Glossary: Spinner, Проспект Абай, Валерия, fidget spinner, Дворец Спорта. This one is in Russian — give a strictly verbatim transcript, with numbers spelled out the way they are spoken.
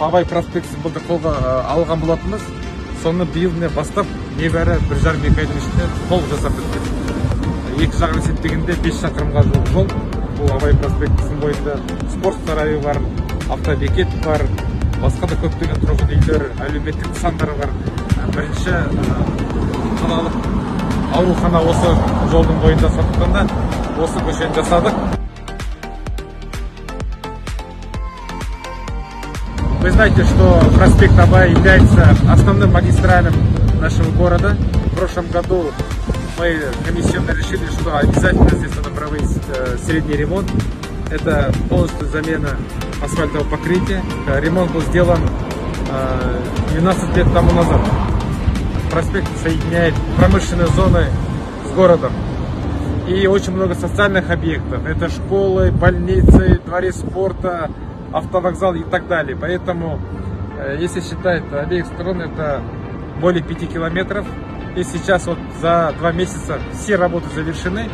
Абай проспекті бұлды қолға алған болатымыз, соны биылмен бастап, небәрі бір жарым екі айдың ішінде қол жасап біттік. Екі шақырым септегінде бес шақырымға жол жол. Бұл Абай проспектісінің бойында спорт сарайы бар, автобекет бар, басқа да көптеген тұрғын үйлер, әлеуметтік нысандар бар. Бірінші қалалық аурухана осы жолдың бойында, сондықтан да осы көшені жасадық. Вы знаете, что проспект Абая является основным магистралем нашего города. В прошлом году мы комиссионно решили, что обязательно здесь надо проводить средний ремонт. Это полностью замена асфальтового покрытия. Ремонт был сделан двенадцать лет тому назад. Проспект соединяет промышленные зоны с городом. И очень много социальных объектов. Это школы, больницы, дворец спорта, автовокзал и так далее. Поэтому, если считать обеих сторон, это более пяти километров. И сейчас вот за два месяца все работы завершены.